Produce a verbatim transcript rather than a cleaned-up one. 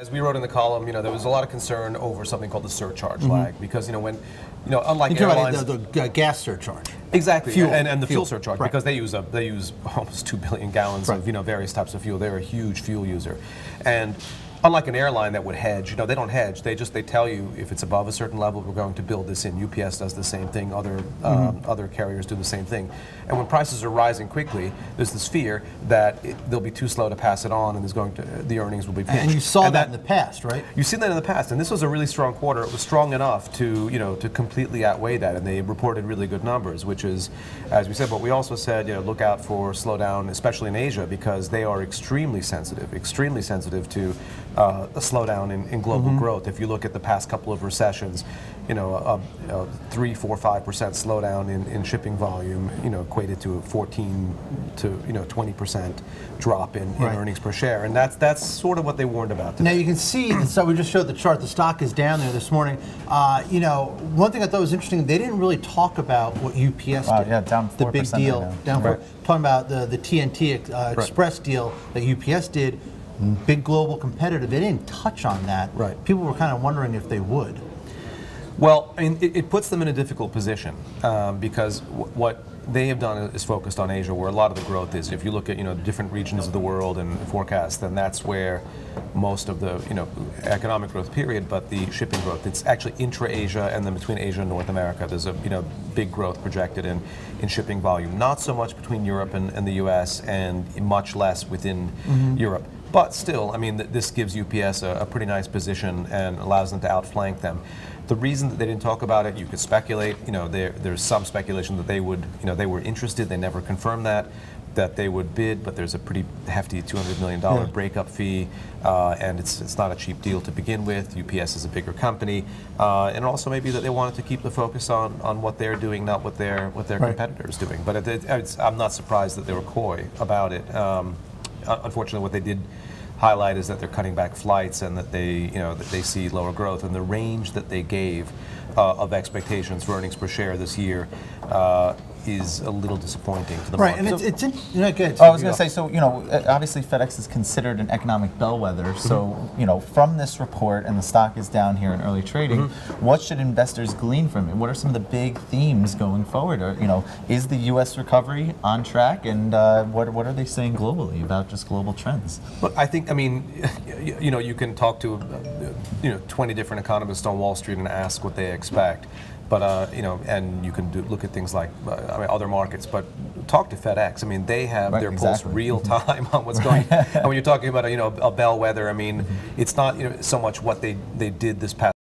As we wrote in the column, you know, there was a lot of concern over something called the surcharge mm-hmm. lag, because, you know, when, you know, unlike You're airlines, about the, the uh, gas surcharge, exactly, fuel. and and the fuel, fuel surcharge, right. because they use a, they use almost two billion gallons right. of you know various types of fuel. They're a huge fuel user, and unlike an airline that would hedge, you know, they don't hedge. They just they tell you if it's above a certain level, we're going to build this in. U P S does the same thing. Other mm-hmm. um, other carriers do the same thing. And when prices are rising quickly, there's this fear that it, they'll be too slow to pass it on, and there's going to the earnings will be pinched. And you saw and that, that in the past, right? You've seen that in the past, and this was a really strong quarter. It was strong enough to you know to completely outweigh that, and they reported really good numbers, which is, as we said, but we also said you know look out for slowdown, especially in Asia, because they are extremely sensitive, extremely sensitive to. Uh, a slowdown in, in global mm-hmm. growth. If you look at the past couple of recessions, you know, a, a three, four, five percent slowdown in, in shipping volume, you know, equated to a fourteen to you know twenty percent drop in, in right. earnings per share, and that's that's sort of what they warned about today. Now you can see, so we just showed the chart. The stock is down there this morning. Uh, you know, one thing I thought was interesting, they didn't really talk about what U P S wow, did. Yeah, down four percent. The big deal, right down. Right. Talking about the the T N T uh, Express right. deal that U P S did. Big global competitor. They didn't touch on that. Right. People were kind of wondering if they would. Well, I mean, it, it puts them in a difficult position um, because w what they have done is focused on Asia, where a lot of the growth is. If you look at you know different regions of the world and forecasts, then that's where most of the you know economic growth period. But the shipping growth, it's actually intra-Asia and then between Asia and North America. There's a you know big growth projected in in shipping volume. Not so much between Europe and, and the U S, and much less within mm-hmm. Europe. But still, I mean, th this gives U P S a, a pretty nice position and allows them to outflank them. The reason that they didn't talk about it, you could speculate. You know, there, there's some speculation that they would, you know, they were interested. They never confirmed that, that they would bid. But there's a pretty hefty two hundred million dollars yeah. breakup fee, uh, and it's it's not a cheap deal to begin with. U P S is a bigger company, uh, and also maybe that they wanted to keep the focus on on what they're doing, not what their what their right. competitors doing. But it, it, it's, I'm not surprised that they were coy about it. Um, Unfortunately, what they did highlight is that they're cutting back flights, and that they, you know, that they see lower growth. And the range that they gave uh, of expectations for earnings per share this year uh, is a little disappointing to the market. Right, and it's, it's in, you know, good. Oh, I was going to say, so you know, obviously FedEx is considered an economic bellwether. So you know, from this report, and the stock is down here in early trading. Mm-hmm. What should investors glean from it? What are some of the big themes going forward? Or, you know, is the U S recovery on track? And uh, what what are they saying globally about just global trends? Look, I think I mean, you know, you can talk to you know twenty different economists on Wall Street and ask what they expect. But uh, you know, and you can do, look at things like uh, I mean, other markets. But talk to FedEx. I mean, they have right, their exactly. pulse real time on what's right. going. And when you're talking about a, you know a bellwether, I mean, mm-hmm. it's not you know so much what they they did this past.